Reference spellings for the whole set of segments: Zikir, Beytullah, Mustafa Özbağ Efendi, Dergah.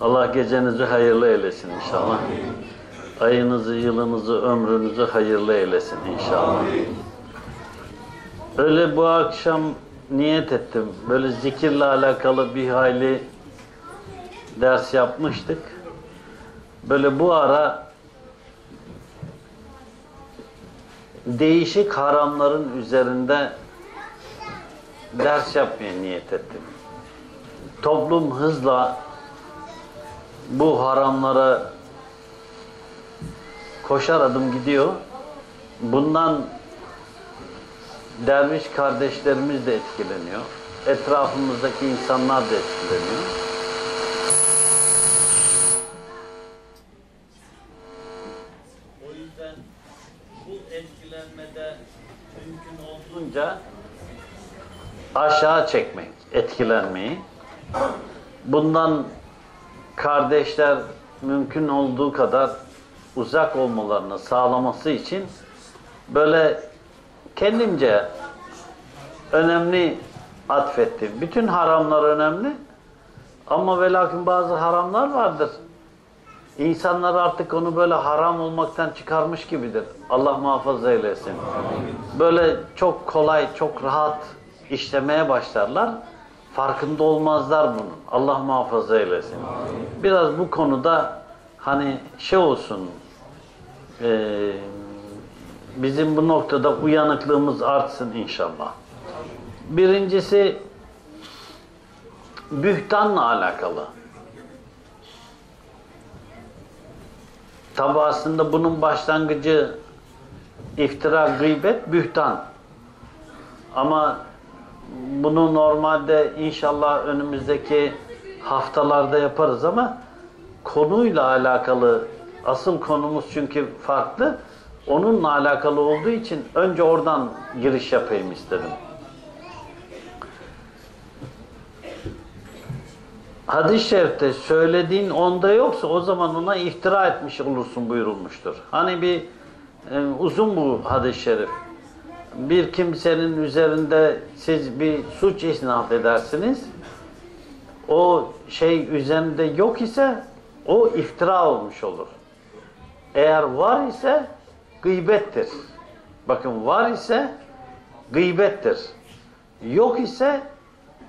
Allah gecenizi hayırlı eylesin inşallah. Ayınızı, yılınızı, ömrünüzü hayırlı eylesin inşallah. Öyle bu akşam niyet ettim. Böyle zikirle alakalı bir hayli ders yapmıştık. Böyle bu ara değişik haramların üzerinde ders yapmaya niyet ettim. Toplum hızla bu haramlara koşar adım gidiyor. Bundan derviş kardeşlerimiz de etkileniyor. Etrafımızdaki insanlar da etkileniyor. O yüzden bu etkilenmede mümkün olduğunca aşağı çekmek, etkilenmeyi. Bundan kardeşler mümkün olduğu kadar uzak olmalarını sağlaması için böyle kendimce önemli atfettim. Bütün haramlar önemli ama ve lakin bazı haramlar vardır. İnsanlar artık onu böyle haram olmaktan çıkarmış gibidir. Allah muhafaza eylesin. Böyle çok kolay, çok rahat işlemeye başlarlar. Farkında olmazlar bunun. Allah muhafaza eylesin. Biraz bu konuda hani şey olsun, bizim bu noktada uyanıklığımız artsın inşallah. Birincisi bühtanla alakalı. Tabi aslında bunun başlangıcı iftira, gıybet, bühtan. Ama bunu normalde inşallah önümüzdeki haftalarda yaparız ama konuyla alakalı, asıl konumuz çünkü farklı, onunla alakalı olduğu için önce oradan giriş yapayım istedim. Hadis-i şerifte söylediğin onda yoksa o zaman ona iftira etmiş olursun buyurulmuştur. Hani bir uzun bu hadis-i şerif. Bir kimsenin üzerinde siz bir suç isnat edersiniz. O şey üzerinde yok ise o iftira olmuş olur. Eğer var ise gıybettir. Bakın var ise gıybettir. Yok ise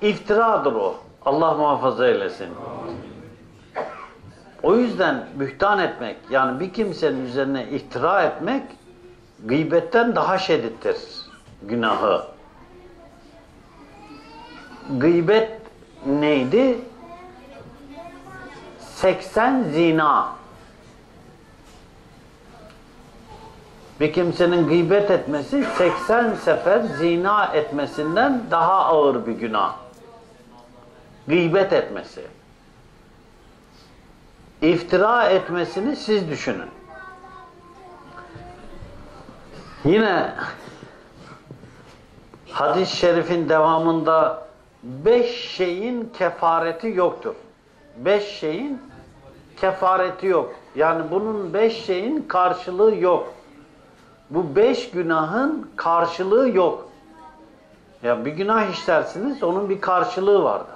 iftiradır o. Allah muhafaza eylesin. O yüzden bühtan etmek, yani bir kimsenin üzerine iftira etmek gıybetten daha şiddetlidir günahı. Gıybet neydi? 80 zina. Bir kimsenin gıybet etmesi 80 sefer zina etmesinden daha ağır bir günah. Gıybet etmesi. İftira etmesini siz düşünün. Yine hadis-i şerifin devamında 5 şeyin kefareti yoktur. 5 şeyin kefareti yok. Yani bunun 5 şeyin karşılığı yok. Bu 5 günahın karşılığı yok. Ya bir günah işlersiniz, onun bir karşılığı vardır.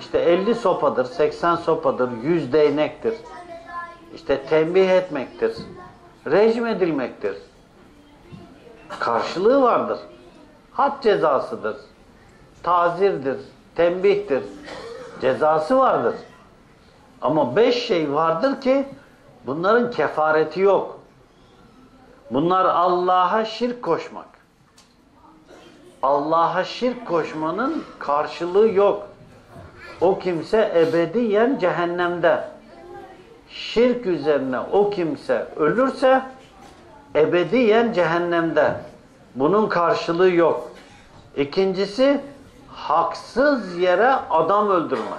İşte 50 sopadır, 80 sopadır, 100 değnektir. İşte tembih etmektir, rejim edilmektir. Karşılığı vardır. Had cezasıdır, tazirdir, tembihtir. Cezası vardır. Ama 5 şey vardır ki bunların kefareti yok. Bunlar Allah'a şirk koşmak. Allah'a şirk koşmanın karşılığı yok. O kimse ebediyen cehennemde. Şirk üzerine o kimse ölürse ebediyen cehennemde. Bunun karşılığı yok. İkincisi, haksız yere adam öldürme.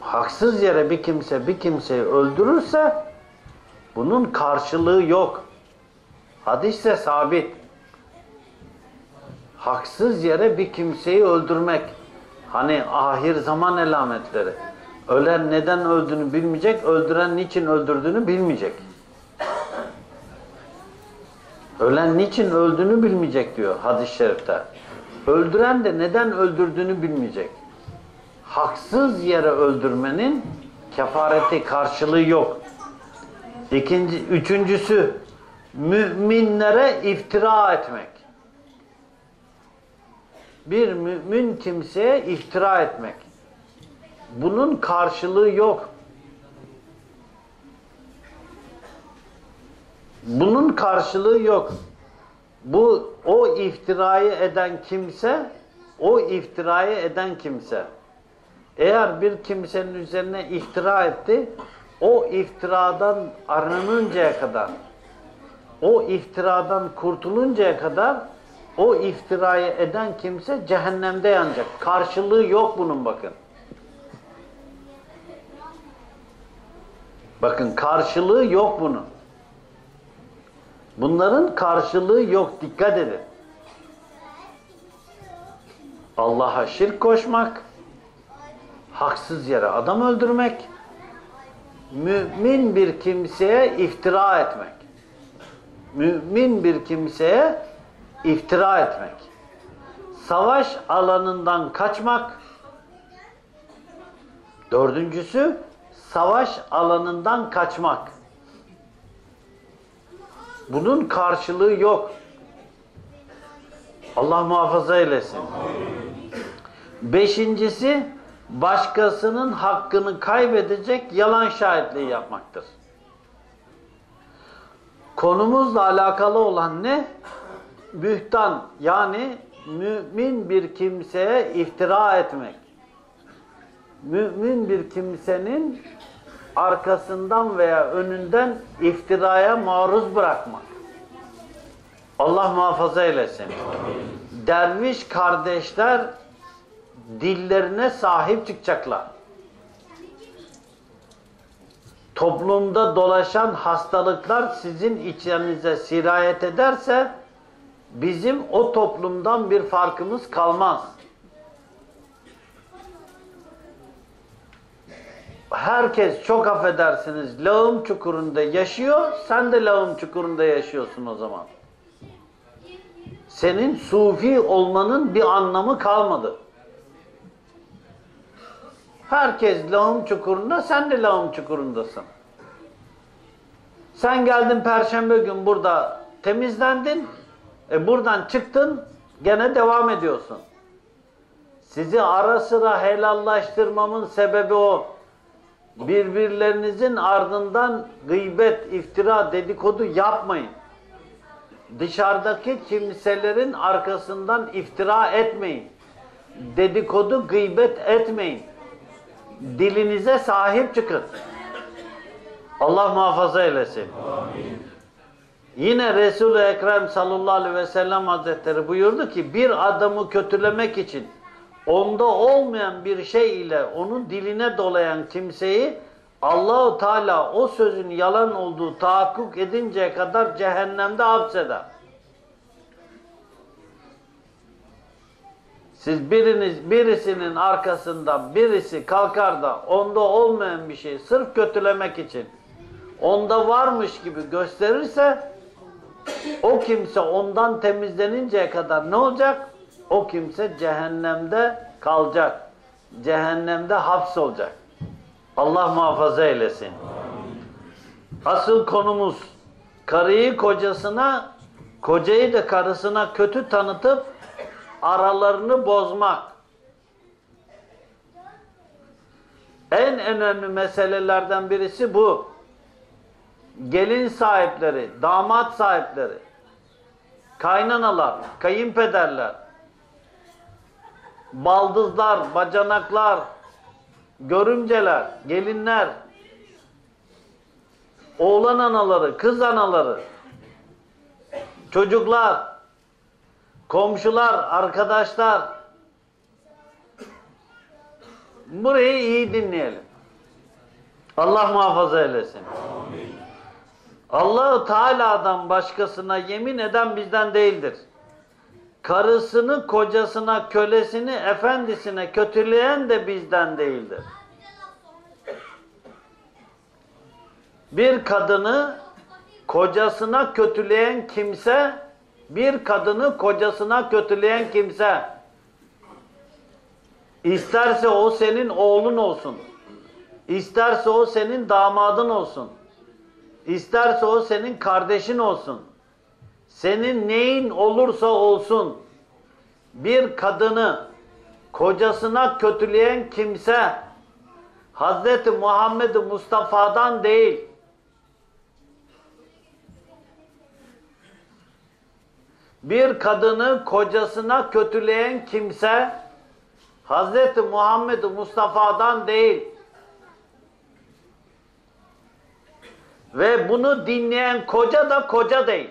Haksız yere bir kimse bir kimseyi öldürürse bunun karşılığı yok. Hadiste sabit. Haksız yere bir kimseyi öldürmek. Hani ahir zaman alametleri. Ölen neden öldüğünü bilmeyecek, öldüren niçin öldürdüğünü bilmeyecek. Ölen niçin öldüğünü bilmeyecek diyor hadis-i şerifte. Öldüren de neden öldürdüğünü bilmeyecek. haksız yere öldürmenin kefareti, karşılığı yok. Üçüncüsü, müminlere iftira etmek. Bir mümin kimseye iftira etmek. Bunun karşılığı yok. Bunun karşılığı yok. Bu, o iftirayı eden kimse, eğer bir kimsenin üzerine iftira etti, o iftiradan arınıncaya kadar, o iftiradan kurtuluncaya kadar o iftirayı eden kimse cehennemde yanacak. Karşılığı yok bunun, bakın. Bakın, karşılığı yok bunun. Bunların karşılığı yok, dikkat edin. Allah'a şirk koşmak, haksız yere adam öldürmek, mümin bir kimseye iftira etmek. Savaş alanından kaçmak. Dördüncüsü, savaş alanından kaçmak. Bunun karşılığı yok. Allah muhafaza eylesin. Beşincisi, başkasının hakkını kaybedecek yalan şahitliği yapmaktır. Konumuzla alakalı olan ne? Bühtan, yani mümin bir kimseye iftira etmek. Mümin bir kimsenin arkasından veya önünden iftiraya maruz bırakmak. Allah muhafaza eylesin. Derviş kardeşler dillerine sahip çıkacaklar. Toplumda dolaşan hastalıklar sizin içinize sirayet ederse bizim o toplumdan bir farkımız kalmaz. Herkes, çok affedersiniz, lağım çukurunda yaşıyor, sen de lağım çukurunda yaşıyorsun o zaman. Senin sufi olmanın bir anlamı kalmadı. Herkes lağım çukurunda, sen de lağım çukurundasın. Sen geldin perşembe gün burada temizlendin, buradan çıktın, gene devam ediyorsun. Sizi ara sıra helallaştırmamın sebebi o. Birbirlerinizin ardından gıybet, iftira, dedikodu yapmayın. Dışarıdaki kimselerin arkasından iftira etmeyin. Dedikodu, gıybet etmeyin. Dilinize sahip çıkın. Allah muhafaza eylesin. Amin. Yine Resul-i Ekrem sallallahu aleyhi ve sellem hazretleri buyurdu ki, bir adamı kötülemek için onda olmayan bir şey ile onun diline dolayan kimseyi Allah-u Teala o sözün yalan olduğu tahakkuk edinceye kadar cehennemde hapseder. Siz birisinin arkasından birisi kalkar da onda olmayan bir şeyi sırf kötülemek için onda varmış gibi gösterirse, o kimse ondan temizleninceye kadar ne olacak? O kimse cehennemde kalacak. Cehennemde hapsolacak. Allah muhafaza eylesin. Asıl konumuz, karıyı kocasına, kocayı da karısına kötü tanıtıp aralarını bozmak. En önemli meselelerden birisi bu. Gelin sahipleri, damat sahipleri, kaynanalar, kayınpederler, baldızlar, bacanaklar, görümceler, gelinler, oğlan anaları, kız anaları, çocuklar, komşular, arkadaşlar. Burayı iyi dinleyelim. Allah muhafaza eylesin. Allah-u Teala'dan başkasına yemin eden bizden değildir. Karısını, kocasına, kölesini, efendisine kötüleyen de bizden değildir. Bir kadını kocasına kötüleyen kimse, İsterse o senin oğlun olsun, İsterse o senin damadın olsun, İsterse o senin kardeşin olsun, senin neyin olursa olsun, bir kadını kocasına kötüleyen kimse Hazreti Muhammed Mustafa'dan değil, bir kadını kocasına kötüleyen kimse Hazreti Muhammed Mustafa'dan değil. Ve bunu dinleyen koca da koca değil.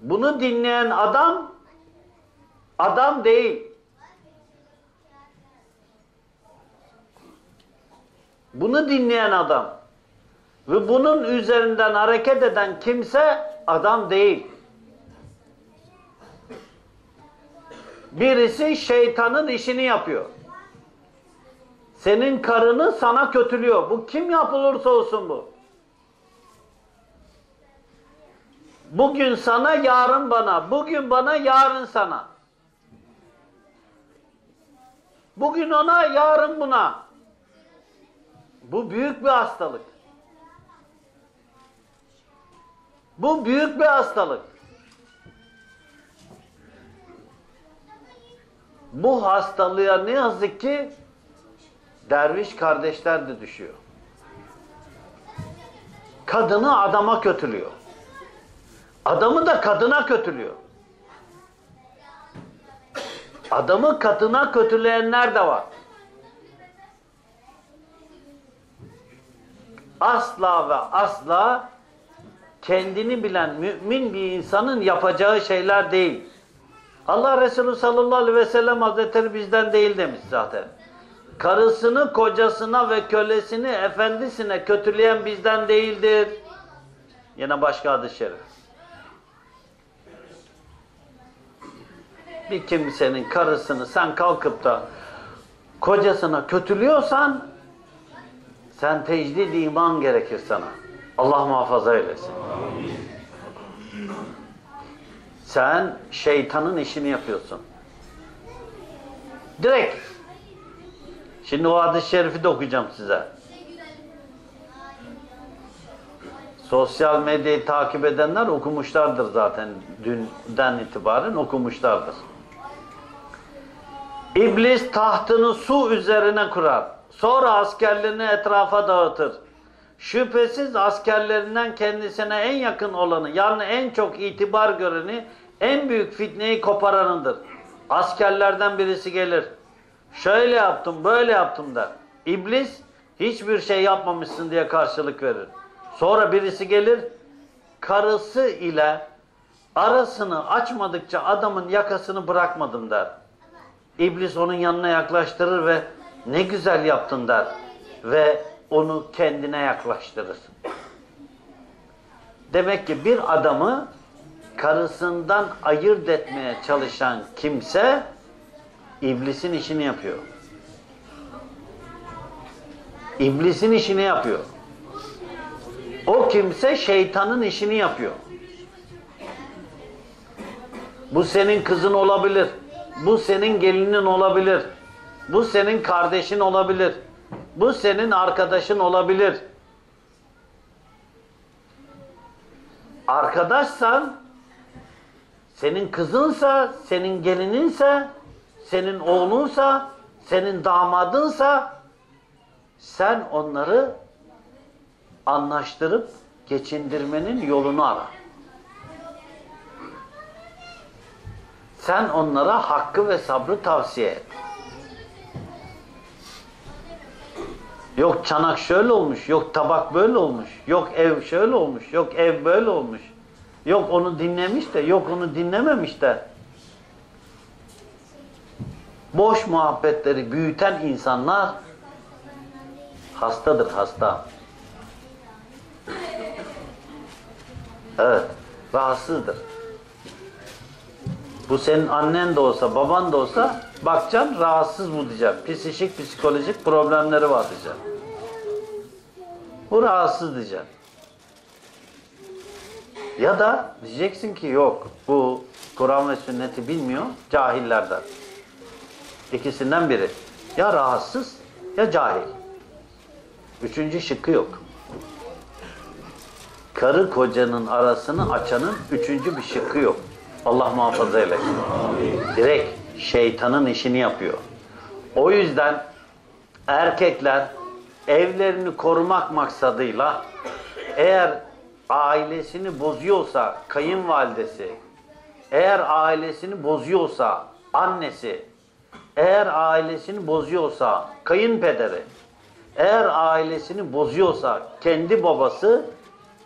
Bunu dinleyen adam, adam değil. Bunu dinleyen adam ve bunun üzerinden hareket eden kimse adam değil. Birisi şeytanın işini yapıyor. Senin karını sana kötülüyor. Bu kim yapılırsa olsun bu. Bugün sana, yarın bana. Bugün bana, yarın sana. Bugün ona, yarın buna. Bu büyük bir hastalık. Bu büyük bir hastalık. Bu hastalığa ne yazık ki derviş kardeşler de düşüyor. Kadını adama kötülüyor. Adamı da kadına kötülüyor. Adamı kadına kötüleyenler de var. Asla ve asla kendini bilen mümin bir insanın yapacağı şeyler değil. Allah Resulü sallallahu aleyhi ve sellem Hazretleri bizden değil demiş zaten. Karısını, kocasına ve kölesini, efendisine kötüleyen bizden değildir. Yine başka hadis-i şerif. Bir kimsenin karısını sen kalkıp da kocasına kötülüyorsan sen tecdid-i iman gerekir sana. Allah muhafaza eylesin. Sen şeytanın işini yapıyorsun. Direkt. Şimdi o hadis-i şerifi de okuyacağım size. Sosyal medyayı takip edenler okumuşlardır zaten. Dünden itibaren okumuşlardır. İblis tahtını su üzerine kurar. Sonra askerlerini etrafa dağıtır. Şüphesiz askerlerinden kendisine en yakın olanı, yani en çok itibar göreni, en büyük fitneyi koparanındır. Askerlerden birisi gelir. Şöyle yaptım, böyle yaptım der. İblis hiçbir şey yapmamışsın diye karşılık verir. Sonra birisi gelir, karısı ile arasını açmadıkça adamın yakasını bırakmadım der. İblis onun yanına yaklaştırır ve ne güzel yaptın der ve onu kendine yaklaştırır. Demek ki bir adamı karısından ayırt etmeye çalışan kimse İblisin işini yapıyor. İblisin işini yapıyor. O kimse şeytanın işini yapıyor. Bu senin kızın olabilir. Bu senin gelinin olabilir. Bu senin kardeşin olabilir. Bu senin arkadaşın olabilir. Arkadaşsan, senin kızınsa, senin gelininse, senin oğlunsa, senin damadınsa, sen onları anlaştırıp geçindirmenin yolunu ara. Sen onlara hakkı ve sabrı tavsiye et. Yok çanak şöyle olmuş, yok tabak böyle olmuş, yok ev şöyle olmuş, yok ev böyle olmuş. Yok onu dinlemiş de, yok onu dinlememiş de. Boş muhabbetleri büyüten insanlar hastadır, hasta. Evet, rahatsızdır. Bu senin annen de olsa, baban da olsa bakacaksın, rahatsız bu diyeceksin. Psikolojik problemleri var diyeceksin. Bu rahatsız diyeceksin. Ya da diyeceksin ki yok, bu Kur'an ve sünneti bilmiyor, cahillerden. İkisinden biri. Ya rahatsız ya cahil. Üçüncü şıkkı yok. Karı kocanın arasını açanın üçüncü bir şıkkı yok. Allah muhafaza eylesin. Direkt şeytanın işini yapıyor. O yüzden erkekler evlerini korumak maksadıyla eğer ailesini bozuyorsa kayınvalidesi, eğer ailesini bozuyorsa annesi, eğer ailesini bozuyorsa kayınpederi, eğer ailesini bozuyorsa kendi babası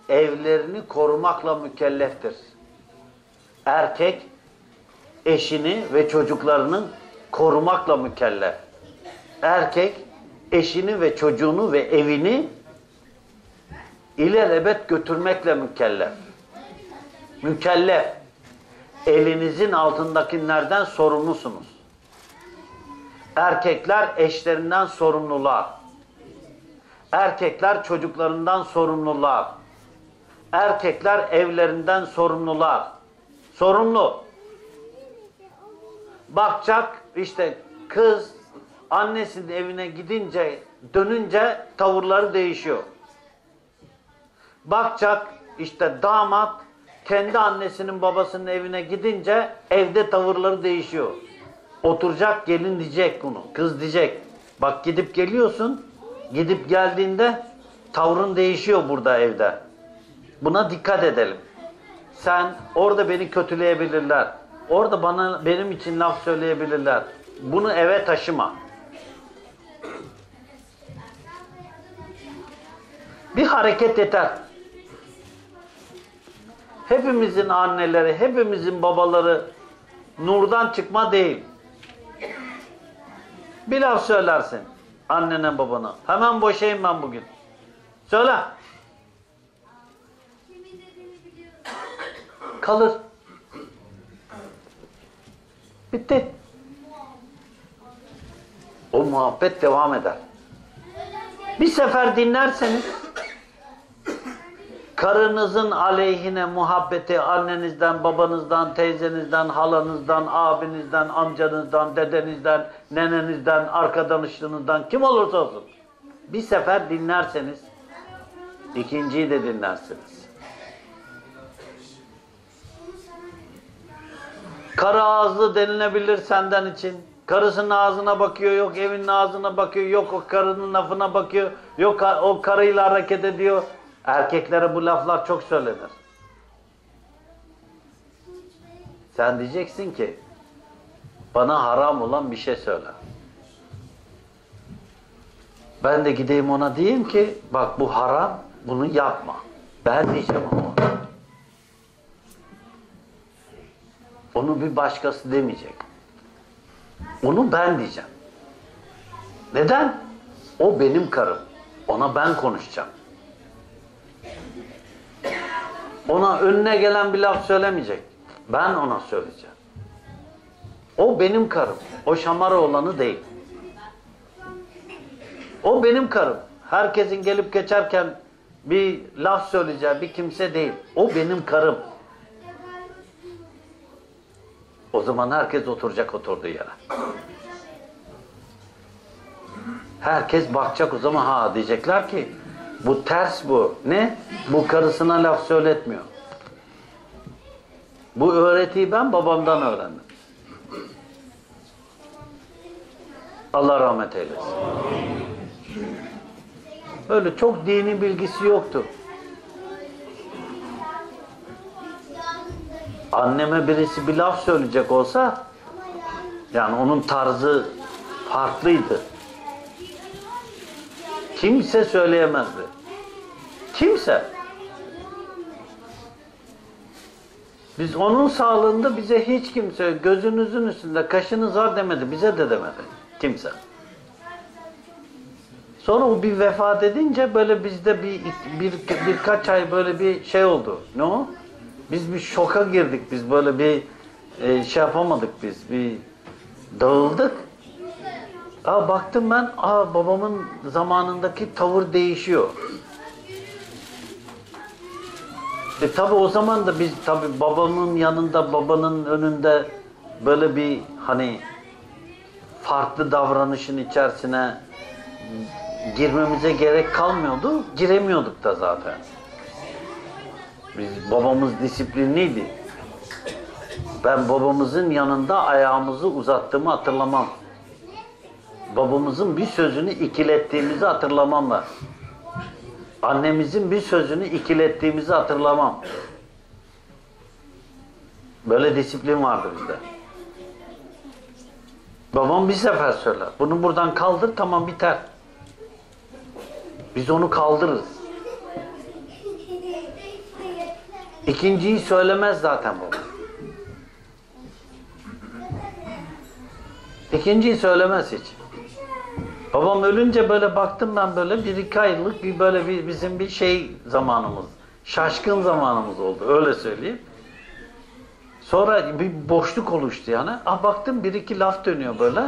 evlerini korumakla mükelleftir. Erkek eşini ve çocuklarını korumakla mükellef. Erkek eşini ve çocuğunu ve evini ilelebet götürmekle mükellef. Mükellef. Elinizin altındakilerden sorumlusunuz. Erkekler eşlerinden sorumlular. Erkekler çocuklarından sorumlular. Erkekler evlerinden sorumlular. Sorumlu. Bakacak işte kız annesinin evine gidince, dönünce tavırları değişiyor. Bakacak işte damat kendi annesinin babasının evine gidince evde tavırları değişiyor. Oturacak gelin diyecek bunu. Kız diyecek. Bak gidip geliyorsun. Gidip geldiğinde tavrın değişiyor burada evde. Buna dikkat edelim. Sen orada beni kötüleyebilirler. Orada benim için laf söyleyebilirler. Bunu eve taşıma. Bir hareket yeter. Hepimizin anneleri, hepimizin babaları nurdan çıkma değil. Bir laf söylersin annene babana. Hemen boşayım ben bugün. Söyle. Kalır. Bitti. O muhabbet devam eder. Bir sefer dinlerseniz karınızın aleyhine muhabbeti annenizden, babanızdan, teyzenizden, halanızdan, abinizden, amcanızdan, dedenizden, nenenizden, arkadaşınızdan kim olursa olsun. Bir sefer dinlerseniz ikinciyi de dinlersiniz. Kara ağızlı denilebilir senden için. Karısının ağzına bakıyor, yok evinin ağzına bakıyor, yok o karının lafına bakıyor, yok o karıyla hareket ediyor. Erkeklere bu laflar çok söylenir. Sen diyeceksin ki bana haram olan bir şey söyle. Ben de gideyim ona diyeyim ki bak bu haram, bunu yapma. Ben diyeceğim ama. Onu bir başkası demeyecek. Onu ben diyeceğim. Neden? O benim karım. Ona ben konuşacağım. Ona önüne gelen bir laf söylemeyecek. Ben ona söyleyeceğim. O benim karım. O şamara olanı değil. O benim karım. Herkesin gelip geçerken bir laf söyleyeceği bir kimse değil. O benim karım. O zaman herkes oturacak oturduğu yere. Herkes bakacak o zaman ha diyecekler ki bu ters bu. Ne? Bu karısına laf söyletmiyor. Bu öğretiyi ben babamdan öğrendim. Allah rahmet eylesin. Böyle çok dini bilgisi yoktu. Anneme birisi bir laf söyleyecek olsa yani onun tarzı farklıydı. Kimse söyleyemezdi. Kimse. Biz onun sağlığında bize hiç kimse gözünüzün üstünde kaşınız var demedi. Bize de demedi. Kimse. Sonra o bir vefat edince böyle bizde birkaç ay böyle bir şey oldu. Ne o? Biz bir şoka girdik. Biz böyle bir şey yapamadık biz. Bir dağıldık. Aa, baktım ben, babamın zamanındaki tavır değişiyor. Tabii o zaman da biz tabii babamın yanında, babanın önünde böyle bir hani farklı davranışın içerisine girmemize gerek kalmıyordu. Giremiyorduk da zaten. Biz babamız disiplinliydi. Ben babamızın yanında ayağımızı uzattığımı hatırlamam. Babamızın bir sözünü ikilettiğimizi hatırlamam ben. Annemizin bir sözünü ikilettiğimizi hatırlamam. Böyle disiplin vardı bizde. Babam bir sefer söyler. Bunu buradan kaldır, tamam biter. Biz onu kaldırırız. İkinciyi söylemez zaten baba. İkinciyi söylemez hiç. Babam ölünce böyle baktım ben, böyle bir iki aylık bir böyle bir bizim bir şey zamanımız, şaşkın zamanımız oldu, öyle söyleyeyim. Sonra bir boşluk oluştu yani. Ah baktım bir iki laf dönüyor böyle.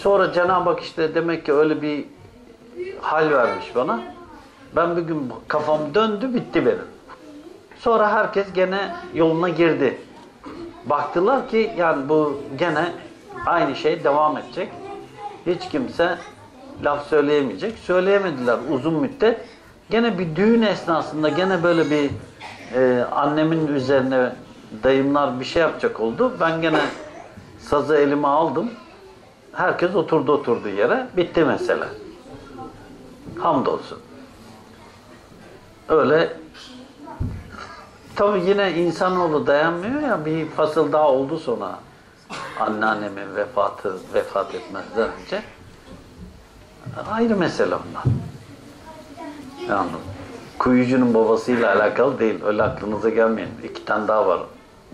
Sonra Cenab-ı Hak işte demek ki öyle bir hal vermiş bana. Ben bir gün kafam döndü, bitti benim. Sonra herkes gene yoluna girdi. Baktılar ki yani bu gene aynı şey devam edecek. Hiç kimse laf söyleyemeyecek. Söyleyemediler uzun müddet. Gene bir düğün esnasında gene böyle bir annemin üzerine dayımlar bir şey yapacak oldu. Ben gene sazı elime aldım. Herkes oturdu oturduğu yere. Bitti mesele. Hamdolsun. Öyle. Tabii yine insanoğlu dayanmıyor ya, bir fasıl daha oldu sonra. Anneannemin vefat etmezden önce. Ayrı mesele onlar. Yani kuyucunun babasıyla alakalı değil. Öyle aklınıza gelmeyin. İki tane daha var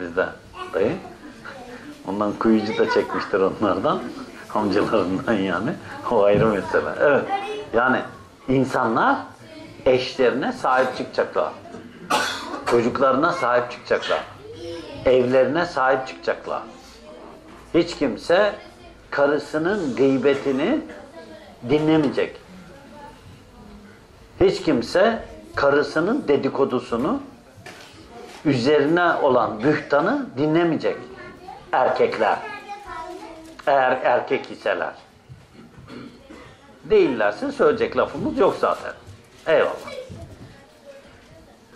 bizde dayı. Ondan kuyucu da çekmiştir onlardan. Amcalarından yani. O ayrı mesele. Evet. Yani insanlar eşlerine sahip çıkacaklar. Çocuklarına sahip çıkacaklar. Evlerine sahip çıkacaklar. Hiç kimse karısının gıybetini dinlemeyecek. Hiç kimse karısının dedikodusunu, üzerine olan bühtanı dinlemeyecek. Erkekler. Eğer erkek iseler. Değillerse söyleyecek lafımız yok zaten. Eyvallah.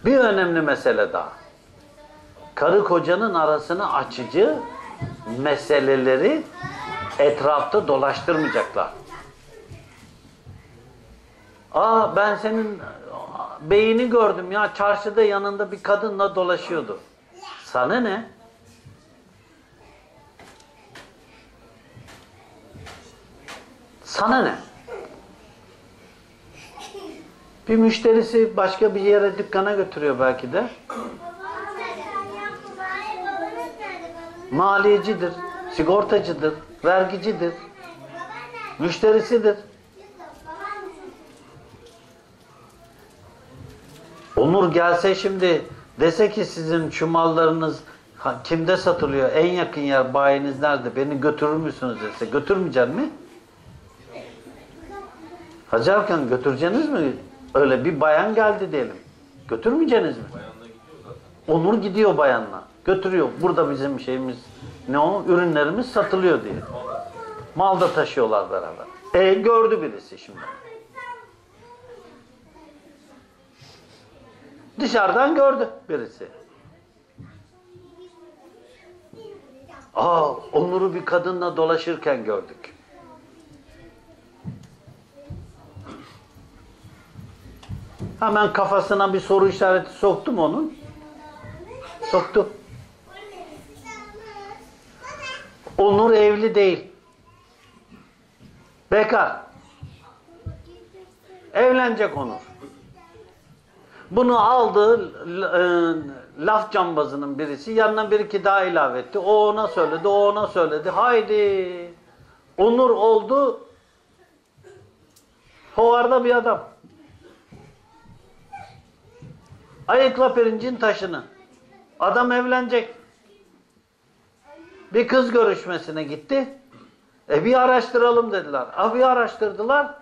Bir önemli mesele daha. Karı kocanın arasını açıcı meseleleri etrafta dolaştırmayacaklar. Aa ben senin beyini gördüm ya, çarşıda yanında bir kadınla dolaşıyordu. Sana ne? Sana ne? Bir müşterisi başka bir yere, dükkana götürüyor belki de. Maliyecidir, sigortacıdır, vergicidir, müşterisidir. Onur gelse şimdi dese ki sizin şu mallarınız kimde satılıyor, en yakın yer bayiniz nerede, beni götürür müsünüz dese, götürmeyecek mi? Hacı Erkan götüreceğiniz mi? Öyle bir bayan geldi diyelim. Götürmeyeceğiniz mi? Bayanla gidiyor zaten. Onur gidiyor bayanla. Götürüyor. Burada bizim şeyimiz ne o? Ürünlerimiz satılıyor diye. Mal da taşıyorlar beraber. Gördü birisi şimdi. Dışarıdan gördü birisi. Aa, Onur'u bir kadınla dolaşırken gördük. Hemen kafasına bir soru işareti soktum onun. Soktu. Onur evli değil. Bekar. Evlenecek Onur. Bunu aldı, laf cambazının birisi. Yanına bir iki daha ilave etti. O ona söyledi, o ona söyledi. Haydi. Onur oldu. Hovarda bir adam. Ayıkla pirincin taşını. Adam evlenecek. Bir kız görüşmesine gitti. Bir araştıralım dediler. Bir araştırdılar.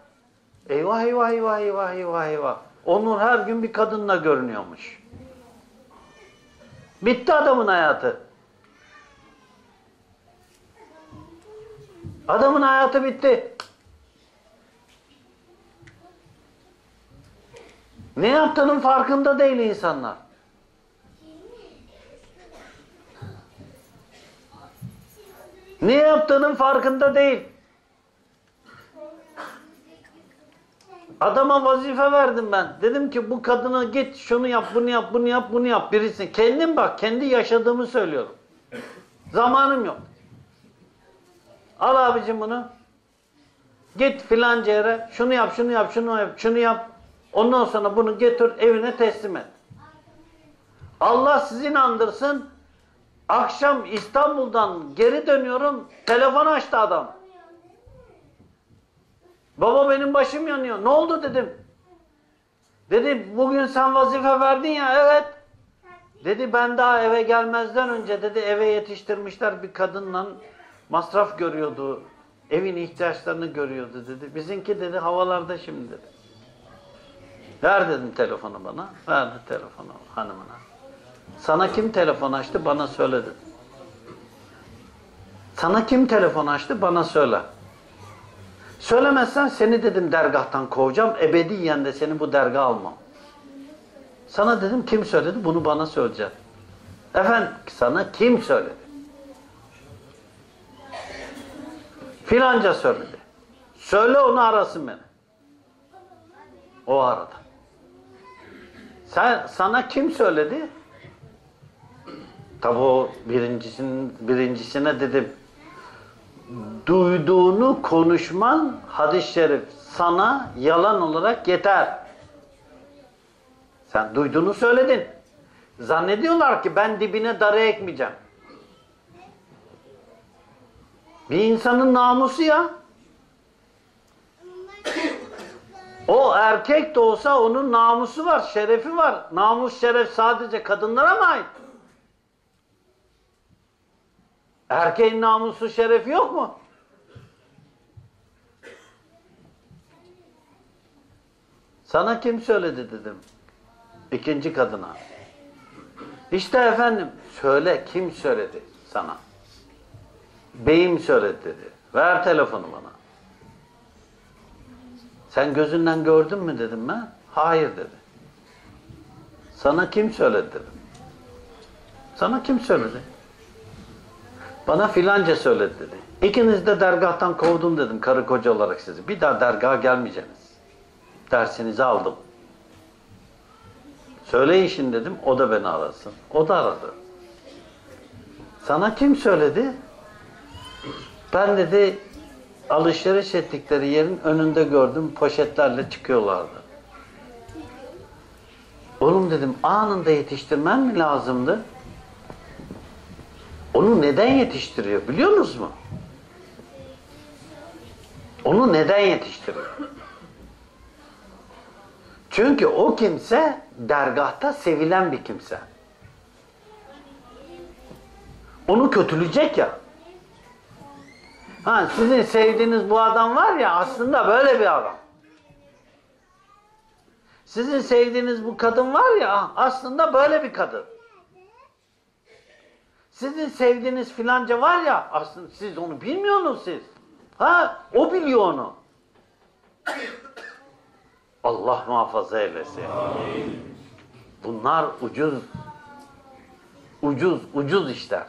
Eyvah eyvah eyvah eyvah eyvah eyvah. Onur her gün bir kadınla görünüyormuş. Bitti adamın hayatı. Adamın hayatı bitti. Ne yaptığının farkında değil insanlar. Ne yaptığının farkında değil. Adama vazife verdim ben. Dedim ki bu kadına git şunu yap, bunu yap, bunu yap, bunu yap. Birisi. Kendim bak, kendi yaşadığımı söylüyorum. Zamanım yok. Al abicim bunu. Git filanca yere, şunu yap, şunu yap, şunu yap, şunu yap. Ondan sonra bunu getir evine teslim et. Allah sizi inandırsın. Akşam İstanbul'dan geri dönüyorum. Telefon açtı adam. Baba benim başım yanıyor. Ne oldu dedim. Dedi bugün sen vazife verdin ya. Evet. Dedi ben daha eve gelmezden önce dedi eve yetiştirmişler bir kadınla masraf görüyordu. Evin ihtiyaçlarını görüyordu dedi. Bizimki dedi havalarda şimdi dedi. Ver dedim telefonu bana. Verdi telefonu hanımına. Sana kim telefon açtı bana söyle dedim. Sana kim telefon açtı bana söyle. Söylemezsen seni dedim dergahtan kovacağım. Ebediyen de seni bu dergaha almam. Sana dedim kim söyledi bunu bana söyleyeceksin. Efendim sana kim söyledi? Filanca söyledi. Söyle onu arasın beni. O arada. Sana kim söyledi? Tabi o birincisine dedim. Duyduğunu konuşman hadis-i şerif sana yalan olarak yeter. Sen duyduğunu söyledin. Zannediyorlar ki ben dibine darı ekmeyeceğim. Bir insanın namusu ya. O erkek de olsa onun namusu var, şerefi var. Namus, şeref sadece kadınlara mı ait? Erkeğin namusu, şerefi yok mu? Sana kim söyledi dedim. İkinci kadına. İşte efendim, söyle kim söyledi sana? Beyim söyledi dedi. Ver telefonu bana. Sen gözünden gördün mü dedim ben. Hayır dedi. Sana kim söyledi dedim. Sana kim söyledi? Bana filanca söyledi dedi. İkiniz de dergahtan kovdum dedim karı koca olarak sizi. Bir daha dergaha gelmeyeceksiniz. Dersinizi aldım. Söyleyin şimdi dedim. O da beni arasın. O da aradı. Sana kim söyledi? Ben dedi alışveriş ettikleri yerin önünde gördüm. Poşetlerle çıkıyorlardı. Oğlum dedim anında yetiştirmen mi lazımdı? Onu neden yetiştiriyor biliyor musunuz mu? Onu neden yetiştiriyor? Çünkü o kimse dergahta sevilen bir kimse. Onu kötüleyecek ya. Ha, sizin sevdiğiniz bu adam var ya aslında böyle bir adam. Sizin sevdiğiniz bu kadın var ya aslında böyle bir kadın. Sizin sevdiğiniz filanca var ya, aslında siz onu bilmiyorsunuz siz. Ha, o biliyor onu. Allah muhafaza eylesin. Amin. Bunlar ucuz işler.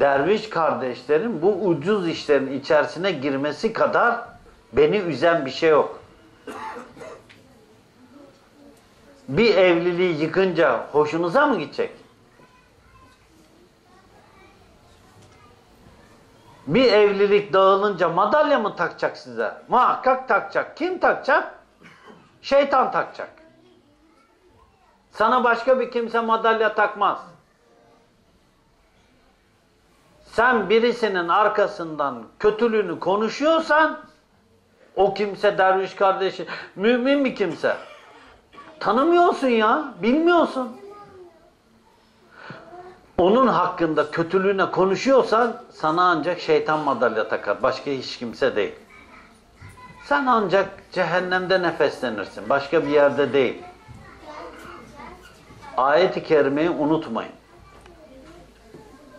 Derviş kardeşlerin bu ucuz işlerin içerisine girmesi kadar beni üzen bir şey yok. Bir evliliği yıkınca hoşunuza mı gidecek? Bir evlilik dağılınca madalya mı takacak size? Muhakkak takacak. Kim takacak? Şeytan takacak. Sana başka bir kimse madalya takmaz. Sen birisinin arkasından kötülüğünü konuşuyorsan o kimse derviş kardeşi, mümin bir kimse. Tanımıyorsun ya, bilmiyorsun. Onun hakkında kötülüğüne konuşuyorsan sana ancak şeytan madalya takar. Başka hiç kimse değil. Sen ancak cehennemde nefeslenirsin. Başka bir yerde değil. Ayet-i kerimeyi unutmayın.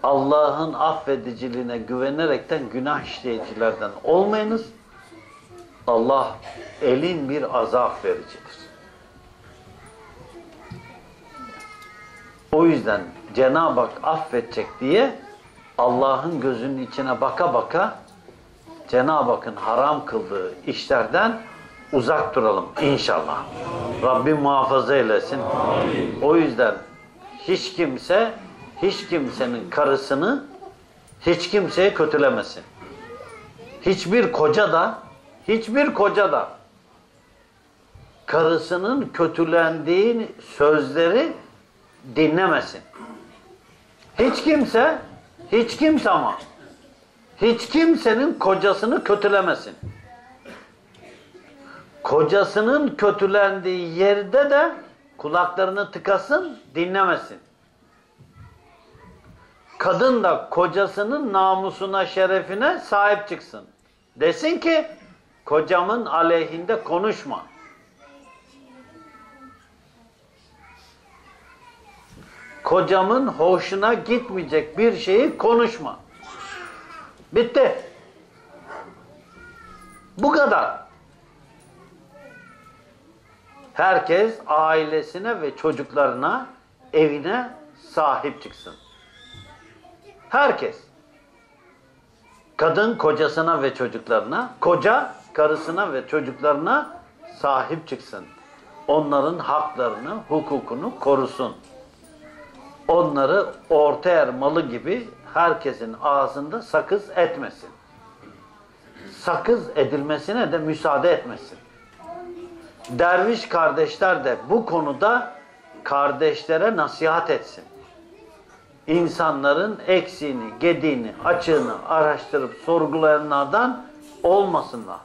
Allah'ın affediciliğine güvenerekten günah işleyicilerden olmayınız. Allah elin bir azap vericidir. O yüzden Cenab-ı Hak affedecek diye Allah'ın gözünün içine baka baka Cenab-ı Hakk'ın haram kıldığı işlerden uzak duralım inşallah. Rabbim muhafaza eylesin. O yüzden hiç kimse hiç kimsenin karısını hiç kimseye kötülemesin. Hiçbir koca da karısının kötülendiği sözleri dinlemesin. Hiç kimsenin kocasını kötülemesin. Kocasının kötülendiği yerde de kulaklarını tıkasın, dinlemesin. Kadın da kocasının namusuna, şerefine sahip çıksın. Desin ki kocamın aleyhinde konuşma. Kocamın hoşuna gitmeyecek bir şeyi konuşma. Bitti. Bu kadar. Herkes ailesine ve çocuklarına, evine sahip çıksın. Herkes. Kadın kocasına ve çocuklarına, koca karısına ve çocuklarına sahip çıksın. Onların haklarını, hukukunu korusun. Onları orta er malı gibi herkesin ağzında sakız etmesin. Sakız edilmesine de müsaade etmesin. Derviş kardeşler de bu konuda kardeşlere nasihat etsin. İnsanların eksiğini, gediğini, açığını araştırıp sorgulayanlardan olmasınlar.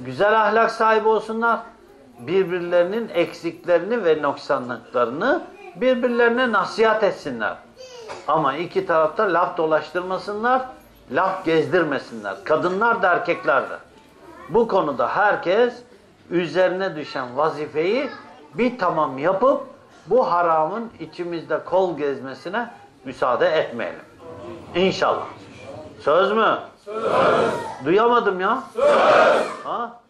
Güzel ahlak sahibi olsunlar. Birbirlerinin eksiklerini ve noksanlıklarını birbirlerine nasihat etsinler. Ama iki tarafta laf dolaştırmasınlar, laf gezdirmesinler. Kadınlar da erkekler de. Bu konuda herkes üzerine düşen vazifeyi bir tamam yapıp bu haramın içimizde kol gezmesine müsaade etmeyelim. İnşallah. Söz mü? Söz. Duyamadım ya. Söz. Ha?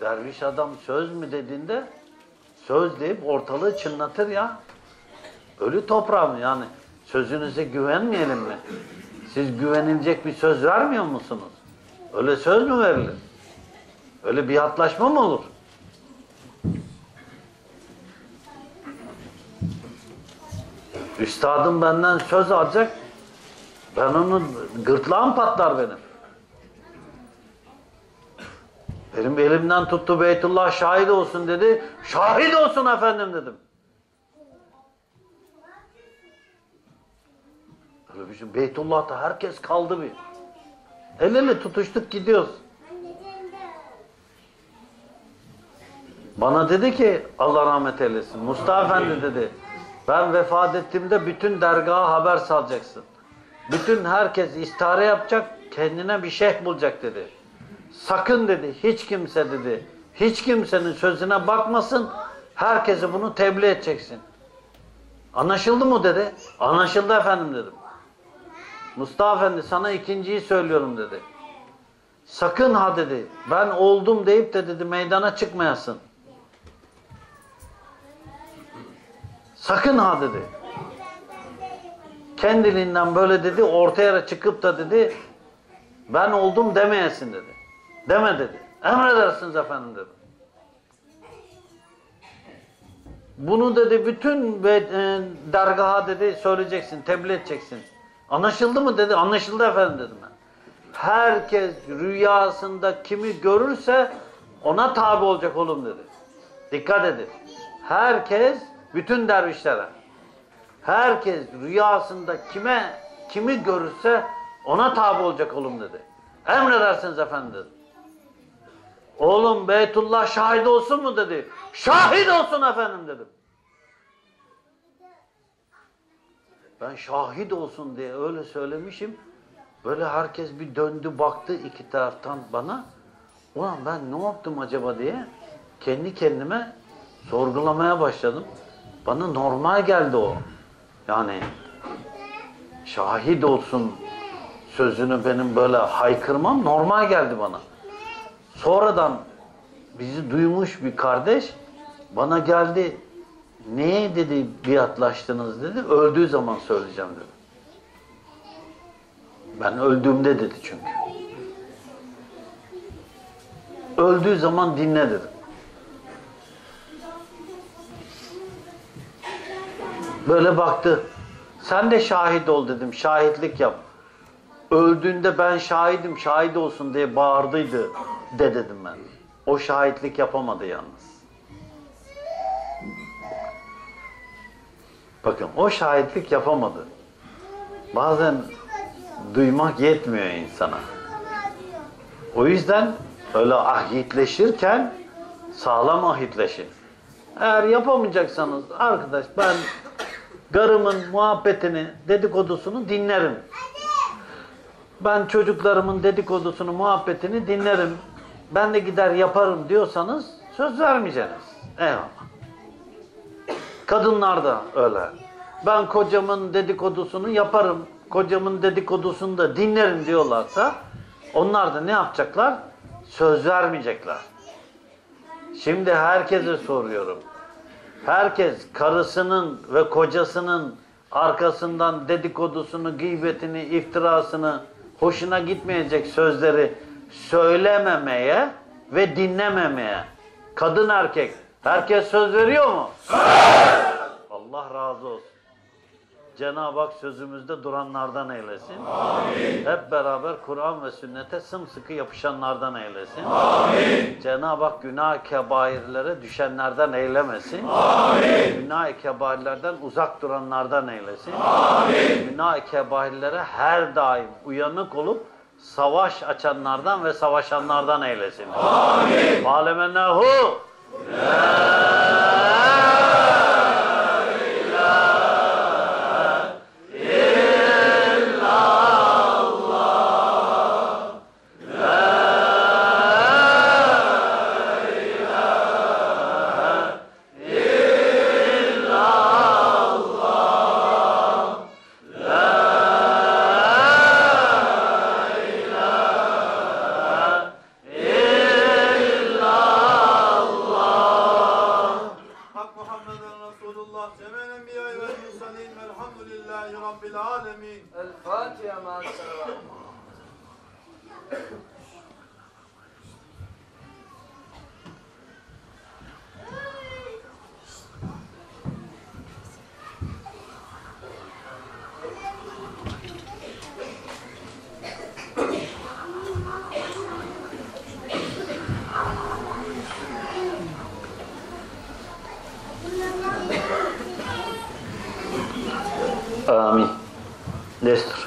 Derviş adam söz mü dediğinde söz deyip ortalığı çınlatır ya. Ölü toprağım yani. Sözünüze güvenmeyelim mi? Siz güvenilecek bir söz vermiyor musunuz? Öyle söz mü verilir? Öyle biatlaşma mı olur? Üstadım benden söz alacak, ben onun gırtlağım patlar benim. Benim elimden tuttu, Beytullah şahit olsun dedi, şahit olsun efendim dedim. Öyle bir şey, Beytullah'ta herkes kaldı bir. El ele tutuştuk gidiyoruz. Bana dedi ki Allah rahmet eylesin, Mustafa Efendi dedi, ben vefat ettiğimde bütün dergaha haber salacaksın. Bütün herkes istihare yapacak, kendine bir şeyh bulacak dedi. Sakın dedi, hiç kimsenin sözüne bakmasın, herkese bunu tebliğ edeceksin. Anlaşıldı mı dedi, anlaşıldı efendim dedim. Mustafa Efendi sana ikinciyi söylüyorum dedi. Sakın ha dedi, ben oldum deyip de dedi meydana çıkmayasın. Sakın ha dedi. Kendiliğinden böyle dedi, ortaya çıkıp da dedi ben oldum demeyesin dedi. Deme dedi. Emredersiniz efendim dedi. Bunu dedi bütün dergaha dedi söyleyeceksin, tebliğ edeceksin. Anlaşıldı mı dedi. Anlaşıldı efendim dedim ben. Herkes rüyasında kimi görürse ona tabi olacak oğlum dedi. Dikkat edin. Herkes, bütün dervişlere, herkes rüyasında kimi görürse ona tabi olacak oğlum dedi. Emredersiniz efendim dedi. Oğlum Beytullah şahit olsun mu dedi. Şahit olsun efendim dedim. Ben şahit olsun diye öyle söylemişim. Böyle herkes bir döndü baktı iki taraftan bana. Ulan ben ne yaptım acaba diye kendi kendime sorgulamaya başladım. Bana normal geldi o. Yani şahit olsun sözünü benim böyle haykırmam normal geldi bana. Sonradan bizi duymuş bir kardeş bana geldi. Neye dedi biatlaştınız dedi. Öldüğü zaman söyleyeceğim dedi. Ben öldüğümde dedi çünkü. Öldüğü zaman dinle dedim. Böyle baktı. Sen de şahit ol dedim. Şahitlik yap. Öldüğünde ben şahidim, şahit olsun diye bağırdıydı de dedim ben. O şahitlik yapamadı yalnız. Bakın o şahitlik yapamadı. Bazen duymak yetmiyor insana. O yüzden öyle ahitleşirken sağlam ahitleşin. Eğer yapamayacaksanız arkadaş ben karımın muhabbetini, dedikodusunu dinlerim. Ben çocuklarımın dedikodusunu, muhabbetini dinlerim. Ben de gider yaparım diyorsanız söz vermeyeceksiniz. Eyvallah. Kadınlar da öyle. Ben kocamın dedikodusunu yaparım. Kocamın dedikodusunu da dinlerim diyorlarsa onlar da ne yapacaklar? Söz vermeyecekler. Şimdi herkese soruyorum. Herkes karısının ve kocasının arkasından dedikodusunu, gıybetini, iftirasını, hoşuna gitmeyecek sözleri söylememeye ve dinlememeye. Kadın erkek herkes söz veriyor mu? Allah razı olsun. Cenab-ı Hak sözümüzde duranlardan eylesin. Amin. Hep beraber Kur'an ve sünnete sımsıkı yapışanlardan eylesin. Amin. Cenab-ı Hak günah-ı kebairlere düşenlerden eylemesin. Amin. Günah-ı kebairlerden uzak duranlardan eylesin. Amin. Günah-ı kebairlere her daim uyanık olup savaş açanlardan ve savaşanlardan eylesin. Amin. Mâlemennehu. Amin. Destur.